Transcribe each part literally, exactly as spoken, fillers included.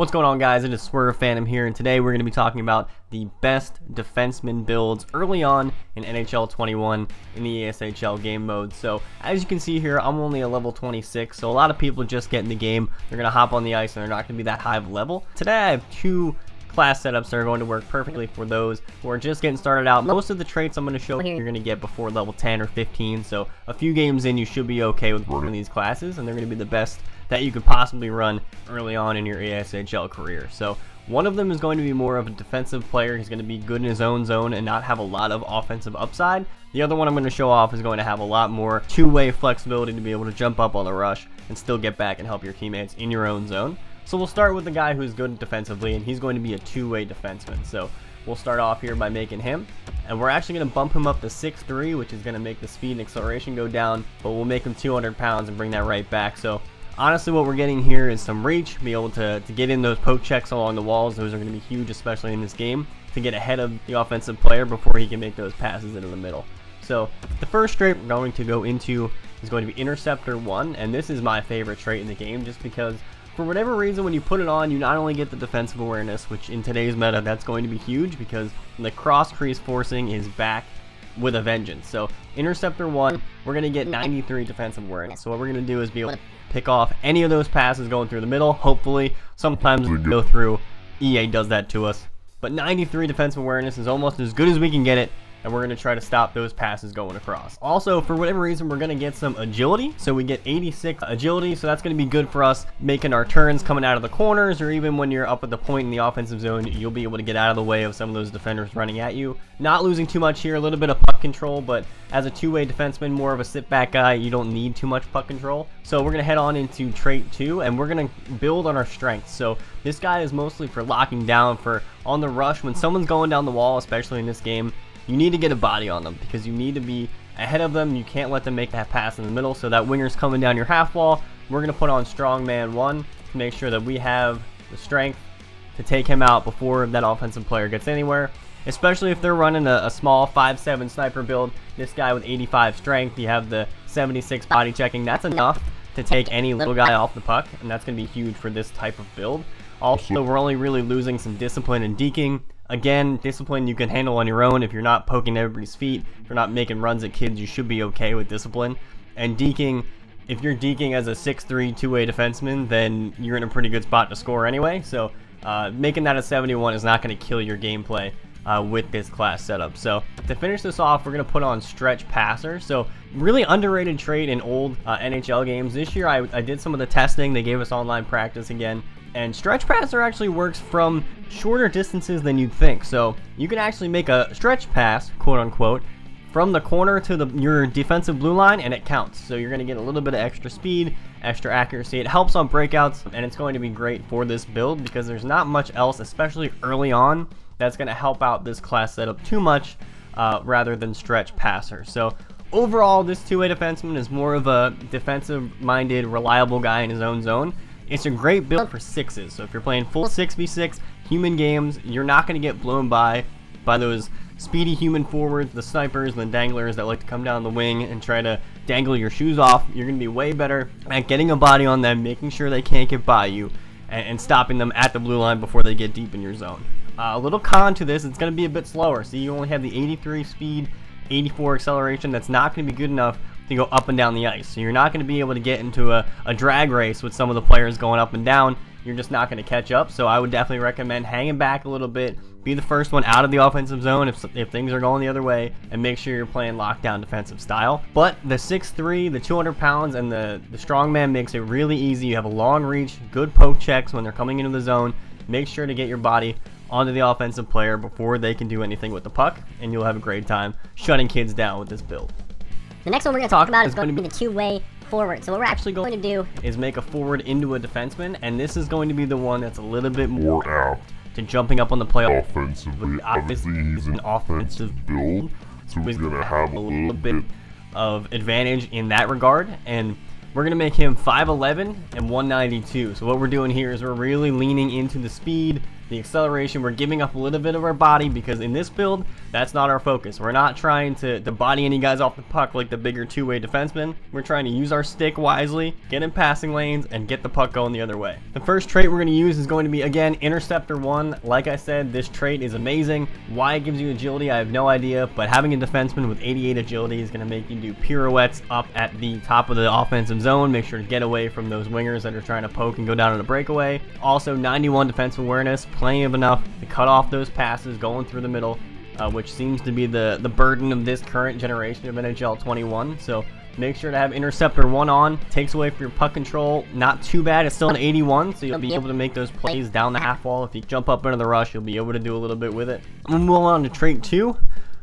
What's going on, guys? It is Swerve Phantom here, and today we're going to be talking about the best defenseman builds early on in N H L twenty-one in the E A S H L game mode. So as you can see here, I'm only a level twenty-six, so a lot of people just get in the game. They're going to hop on the ice and they're not going to be that high of a level. Today I have two class setups that are going to work perfectly for those who are just getting started out. Most of the traits I'm going to show you, you're going to get before level ten or fifteen, so a few games in you should be okay with one of these classes, and they're going to be the best that you could possibly run early on in your E A S H L career. So one of them is going to be more of a defensive player. He's going to be good in his own zone and not have a lot of offensive upside. The other one I'm going to show off is going to have a lot more two-way flexibility to be able to jump up on the rush and still get back and help your teammates in your own zone. So we'll start with the guy who's good defensively, and he's going to be a two-way defenseman. So we'll start off here by making him, and we're actually going to bump him up to six three, which is going to make the speed and acceleration go down, but we'll make him two hundred pounds and bring that right back. So honestly, what we're getting here is some reach, be able to, to get in those poke checks along the walls. Those are going to be huge, especially in this game, to get ahead of the offensive player before he can make those passes into the middle. So the first trait we're going to go into is going to be Interceptor one, and this is my favorite trait in the game just because, for whatever reason, when you put it on, you not only get the defensive awareness, which in today's meta, that's going to be huge because the cross-crease forcing is back with a vengeance. So Interceptor one, we're going to get ninety-three defensive awareness. So what we're going to do is be able to pick off any of those passes going through the middle. Hopefully, sometimes we go through. E A does that to us. But ninety-three defensive awareness is almost as good as we can get it, and we're going to try to stop those passes going across. Also, for whatever reason, we're going to get some agility. So we get eighty-six agility, so that's going to be good for us making our turns coming out of the corners, or even when you're up at the point in the offensive zone, you'll be able to get out of the way of some of those defenders running at you. Not losing too much here, a little bit of puck control, but as a two-way defenseman, more of a sit-back guy, you don't need too much puck control. So we're going to head on into trait two, and we're going to build on our strengths. So this guy is mostly for locking down, for on the rush. When someone's going down the wall, especially in this game, you need to get a body on them because you need to be ahead of them. You can't let them make that pass in the middle. So that winger's coming down your half wall. We're going to put on Strong Man one to make sure that we have the strength to take him out before that offensive player gets anywhere. Especially if they're running a, a small five seven sniper build. This guy with eighty-five strength, you have the seventy-six body checking. That's enough to take any little guy off the puck, and that's going to be huge for this type of build. Also, we're only really losing some discipline and deking. Again, discipline you can handle on your own. If you're not poking everybody's feet, if you're not making runs at kids, you should be okay with discipline. And deking, if you're deking as a six three two-way defenseman, then you're in a pretty good spot to score anyway. So uh, making that a seventy-one is not going to kill your gameplay uh, with this class setup. So to finish this off, we're going to put on Stretch Passer. So really underrated trait in old uh, N H L games. This year I, I did some of the testing. They gave us online practice again. And Stretch Passer actually works from shorter distances than you'd think. So you can actually make a stretch pass, quote unquote, from the corner to the, your defensive blue line, and it counts. So you're going to get a little bit of extra speed, extra accuracy. It helps on breakouts, and it's going to be great for this build because there's not much else, especially early on, that's going to help out this class setup too much uh, rather than Stretch Passer. So overall, this two-way defenseman is more of a defensive-minded, reliable guy in his own zone. It's a great build for sixes, so if you're playing full six v six human games, you're not going to get blown by by those speedy human forwards, the snipers, the danglers that like to come down the wing and try to dangle your shoes off. You're going to be way better at getting a body on them, making sure they can't get by you, and, and stopping them at the blue line before they get deep in your zone. Uh, a little con to this, it's going to be a bit slower, so you only have the eighty-three speed, eighty-four acceleration. That's not going to be good enough to go up and down the ice. So you're not going to be able to get into a, a drag race with some of the players going up and down. You're just not going to catch up. So I would definitely recommend hanging back a little bit. Be the first one out of the offensive zone if, if things are going the other way. And make sure you're playing lockdown defensive style. But the six three, the two hundred pounds, and the, the strong man makes it really easy. You have a long reach, good poke checks when they're coming into the zone. Make sure to get your body onto the offensive player before they can do anything with the puck. And you'll have a great time shutting kids down with this build. The next one we're going to talk about is going to be the two-way forward. So what we're actually going to do is make a forward into a defenseman, and this is going to be the one that's a little bit more apt to jumping up on the playoff. Offensively, obviously he's an offensive build, so he's going to have a little bit of advantage in that regard, and we're going to make him five eleven and one ninety-two. So what we're doing here is we're really leaning into the speed, the acceleration. We're giving up a little bit of our body because in this build, that's not our focus. We're not trying to, to body any guys off the puck like the bigger two-way defenseman. We're trying to use our stick wisely, get in passing lanes, and get the puck going the other way. The first trait we're going to use is going to be, again, Interceptor one. Like I said, this trait is amazing. Why it gives you agility, I have no idea, but having a defenseman with eighty-eight agility is going to make you do pirouettes up at the top of the offensive zone. Make sure to get away from those wingers that are trying to poke and go down on a breakaway. Also, ninety-one defensive awareness, plenty of enough to cut off those passes going through the middle, uh, which seems to be the, the burden of this current generation of N H L twenty-one. So make sure to have Interceptor one on. Takes away from your puck control. Not too bad. It's still an eighty-one, so you'll be able to make those plays down the half wall. If you jump up into the rush, you'll be able to do a little bit with it. I'm going to move on to Trait two.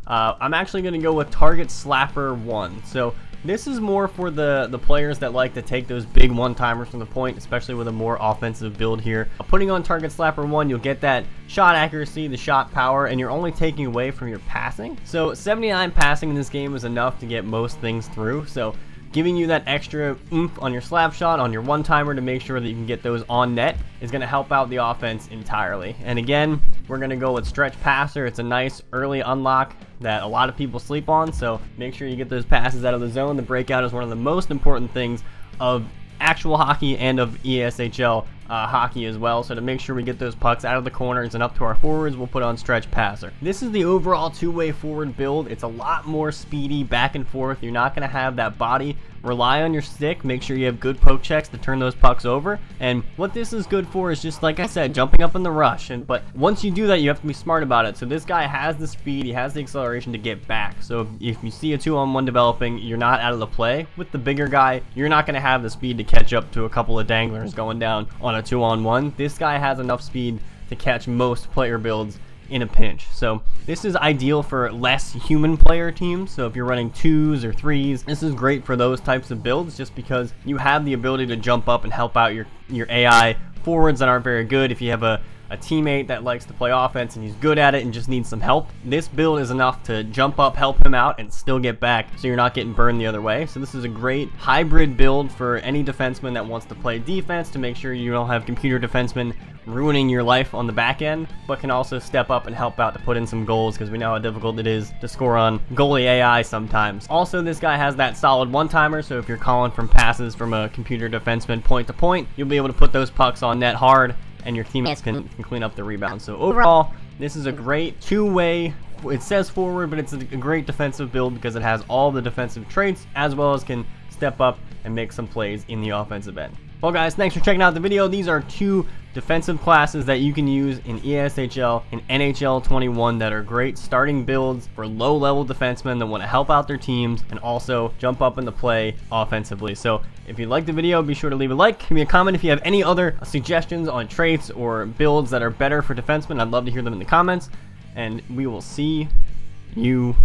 Uh, I'm actually going to go with Target Slapper one. So this is more for the, the players that like to take those big one-timers from the point, especially with a more offensive build here. Putting on Target Slapper one, you'll get that shot accuracy, the shot power, and you're only taking away from your passing. So seventy-nine passing in this game is enough to get most things through. So giving you that extra oomph on your slap shot, on your one-timer to make sure that you can get those on net is going to help out the offense entirely. And again, we're going to go with Stretch Passer. It's a nice early unlock that a lot of people sleep on, so make sure you get those passes out of the zone. The breakout is one of the most important things of actual hockey and of E A S H L uh, hockey as well, so to make sure we get those pucks out of the corners and up to our forwards, we'll put on Stretch Passer. This is the overall two-way forward build. It's a lot more speedy back and forth. You're not going to have that body. Rely on your stick. Make sure you have good poke checks to turn those pucks over. And what this is good for is just, like I said, jumping up in the rush. And but once you do that, you have to be smart about it. So this guy has the speed, he has the acceleration to get back. So if you see a two-on-one developing, you're not out of the play. With the bigger guy, you're not going to have the speed to catch up to a couple of danglers going down on a two-on-one. This guy has enough speed to catch most player builds in a pinch. So this is ideal for less human player teams. So if you're running twos or threes, this is great for those types of builds just because you have the ability to jump up and help out your your A I forwards that aren't very good. If you have a a teammate that likes to play offense and he's good at it and just needs some help, this build is enough to jump up, help him out, and still get back so you're not getting burned the other way. So this is a great hybrid build for any defenseman that wants to play defense to make sure you don't have computer defensemen ruining your life on the back end, but can also step up and help out to put in some goals because we know how difficult it is to score on goalie A I sometimes. Also, this guy has that solid one-timer, so if you're calling from passes from a computer defenseman point to point, you'll be able to put those pucks on net hard and your teammates can, can clean up the rebound. So overall, this is a great two-way, it says forward, but it's a great defensive build because it has all the defensive traits as well as can step up and make some plays in the offensive end. Well guys, thanks for checking out the video. These are two defensive classes that you can use in E A S H L and N H L twenty-one that are great starting builds for low-level defensemen that want to help out their teams and also jump up in the play offensively. So if you liked the video, be sure to leave a like. Give me a comment if you have any other suggestions on traits or builds that are better for defensemen. I'd love to hear them in the comments, and we will see you